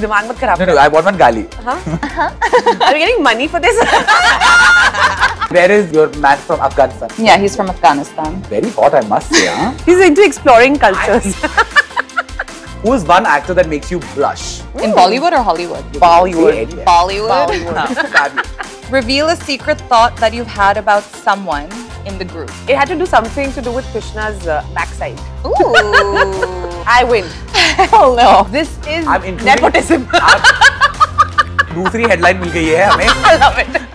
दिमाग मत खराब। No, I want one गाली. Are we getting money for this? Where is your man from Afghanistan? Yeah, he's from Afghanistan. Very hot, I must say. Huh? He's into exploring cultures. Who's one actor that makes you blush? In Bollywood or Hollywood? Bollywood. Bollywood. Reveal a secret thought that you've had about someone in the group. It had to do something to do with Krishna's backside. Ooh. I win. Oh no. This is nepotism. दूसरी headline मिल गई है हमें. I love it.